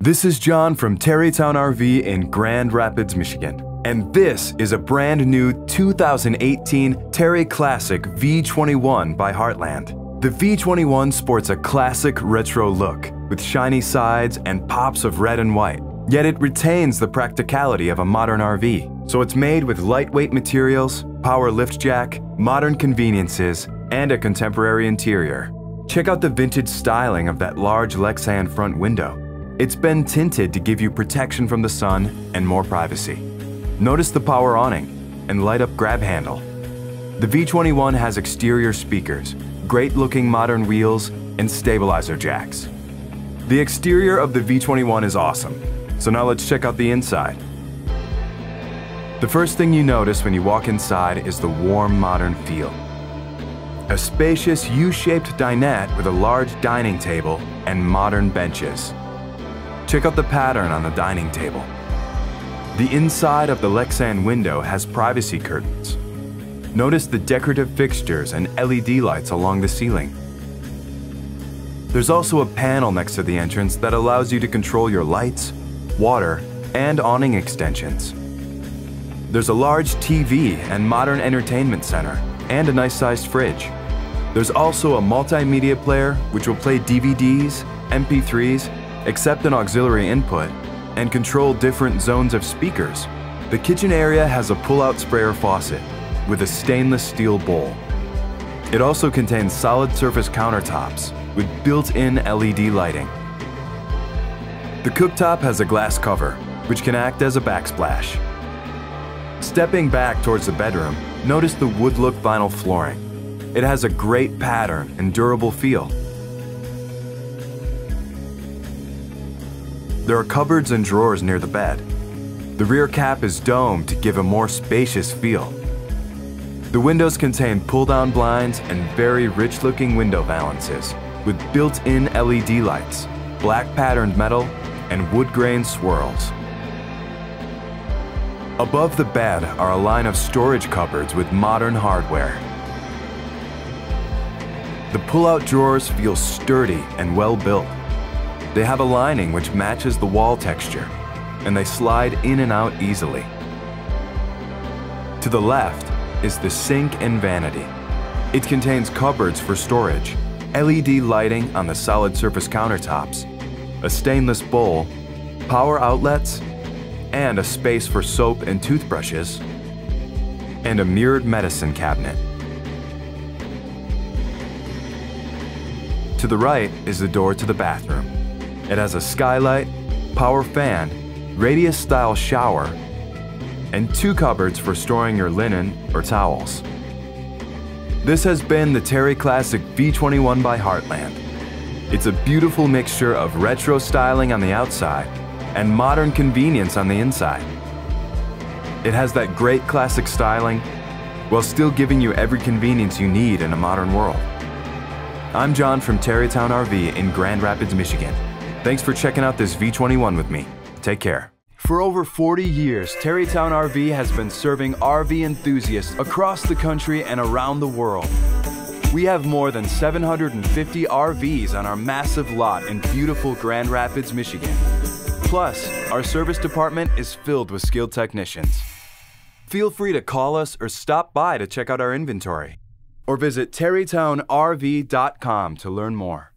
This is John from TerryTown RV in Grand Rapids, Michigan. And this is a brand new 2018 Terry Classic V21 by Heartland. The V21 sports a classic retro look with shiny sides and pops of red and white. Yet it retains the practicality of a modern RV. So it's made with lightweight materials, power lift jack, modern conveniences, and a contemporary interior. Check out the vintage styling of that large Lexan front window. It's been tinted to give you protection from the sun and more privacy. Notice the power awning and light up grab handle. The V21 has exterior speakers, great looking modern wheels, and stabilizer jacks. The exterior of the V21 is awesome, so now let's check out the inside. The first thing you notice when you walk inside is the warm modern feel. A spacious U-shaped dinette with a large dining table and modern benches. Check out the pattern on the dining table. The inside of the Lexan window has privacy curtains. Notice the decorative fixtures and LED lights along the ceiling. There's also a panel next to the entrance that allows you to control your lights, water, and awning extensions. There's a large TV and modern entertainment center, and a nice-sized fridge. There's also a multimedia player which will play DVDs, MP3s, accept an auxiliary input, and control different zones of speakers. The kitchen area has a pull-out sprayer faucet with a stainless steel bowl. It also contains solid surface countertops with built-in LED lighting. The cooktop has a glass cover, which can act as a backsplash. Stepping back towards the bedroom, notice the wood-look vinyl flooring. It has a great pattern and durable feel. There are cupboards and drawers near the bed. The rear cap is domed to give a more spacious feel. The windows contain pull-down blinds and very rich-looking window valances with built-in LED lights, black patterned metal, and wood grain swirls. Above the bed are a line of storage cupboards with modern hardware. The pull-out drawers feel sturdy and well-built. They have a lining which matches the wall texture, and they slide in and out easily. To the left is the sink and vanity. It contains cupboards for storage, LED lighting on the solid surface countertops, a stainless bowl, power outlets, and a space for soap and toothbrushes, and a mirrored medicine cabinet. To the right is the door to the bathroom. It has a skylight, power fan, radius-style shower, and two cupboards for storing your linen or towels. This has been the Terry Classic V21 by Heartland. It's a beautiful mixture of retro styling on the outside and modern convenience on the inside. It has that great classic styling while still giving you every convenience you need in a modern world. I'm John from TerryTown RV in Grand Rapids, Michigan. Thanks for checking out this V21 with me. Take care. For over 40 years, TerryTown RV has been serving RV enthusiasts across the country and around the world. We have more than 750 RVs on our massive lot in beautiful Grand Rapids, Michigan. Plus, our service department is filled with skilled technicians. Feel free to call us or stop by to check out our inventory, or visit terrytownrv.com to learn more.